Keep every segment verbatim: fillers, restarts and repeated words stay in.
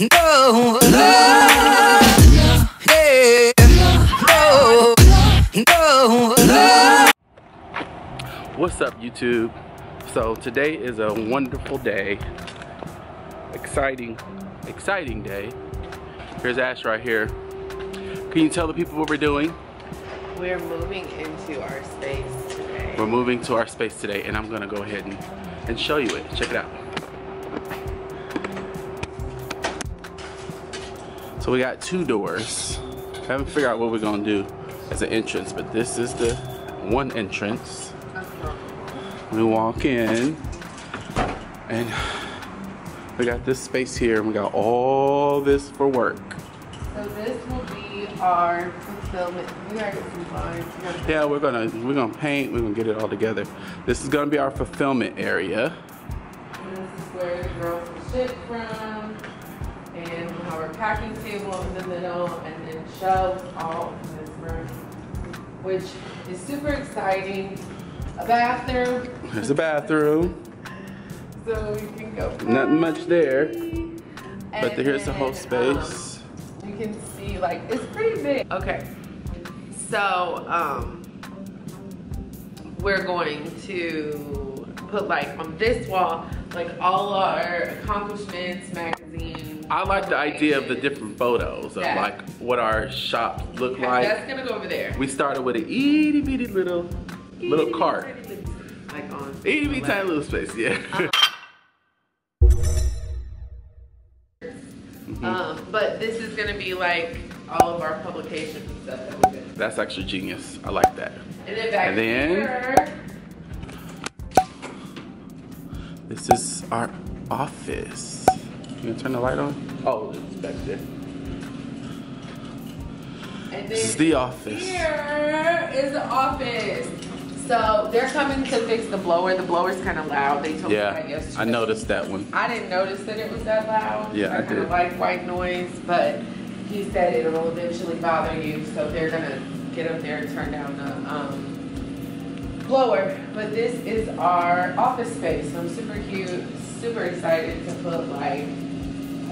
no, no, no, yeah, no, no, no. What's up, YouTube? So today is a wonderful day, exciting, exciting day. Here's Ash right here. Can you tell the people what we're doing? We're moving into our space today. We're moving to our space today, and I'm gonna go ahead and, and show you it. Check it out. So we got two doors. I haven't figured out what we're gonna do as an entrance, but this is the one entrance. We walk in, and we got this space here, and we got all this for work. So this will be our fulfillment. We are gonna do lines. Yeah, we're gonna we're gonna paint. We're gonna get it all together. This is gonna be our fulfillment area. And this is where the girls will ship from, and we'll have our packing table in the middle, and then shelves all in this room, which is super exciting. A bathroom. There's a bathroom. So we can go. Party. Nothing much there, and but here's the whole space. Um, You can see, like, it's pretty big. Okay, so um, we're going to put, like, on this wall, like, all our accomplishments, magazines. I like the idea of the different photos of, yeah. like, what our shops look okay, like. That's gonna go over there. We started with an itty bitty little, itty little itty cart. Itty bitty, like on itty bitty tiny little space, yeah. Uh-huh. Mm-hmm. um, but this is going to be like all of our publications and stuff that we did. That's actually genius. I like that. And then back and then, here. This is our office. You going to turn the light on? Oh, it's back there. And then this is the office. Here is the office. So they're coming to fix the blower. The blower's kind of loud. They told yeah, me that yesterday. I noticed that one. I didn't notice that it was that loud. Yeah, I, I did. I kind of like white noise, but he said it'll eventually bother you. So they're gonna get up there and turn down the um, blower. But this is our office space. So I'm super cute, super excited to put like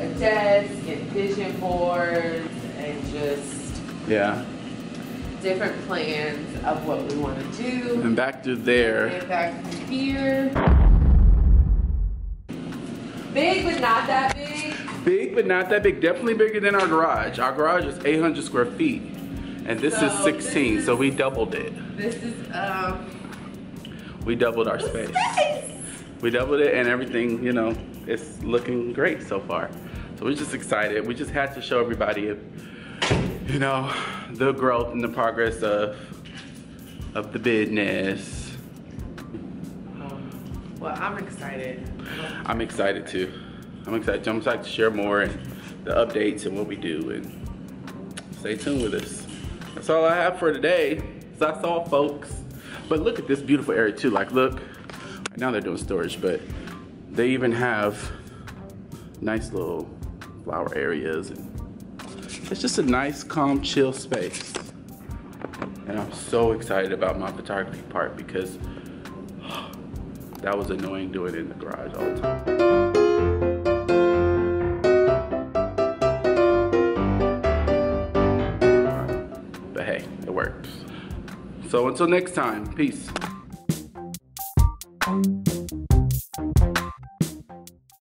a desk and vision boards and just yeah. different plans of what we want to do. And back to there. And back to here. Big, but not that big. Big, but not that big. Definitely bigger than our garage. Our garage is eight hundred square feet. And this so is sixteen, this is, so we doubled it. This is, um... We doubled our space. space. We doubled it and everything, you know, it's looking great so far. So we're just excited. We just had to show everybody if, you know, the growth and the progress of of the business. Um, well, I'm excited. I'm excited too. I'm excited. I'm excited to share more and the updates and what we do. And stay tuned with us. That's all I have for today. That's all, folks. But look at this beautiful area too. Like, look. Now they're doing storage, but they even have nice little flower areas and. It's just a nice, calm, chill space. And I'm so excited about my photography part because oh, that was annoying doing it in the garage all the time. But hey, it works. So until next time, peace.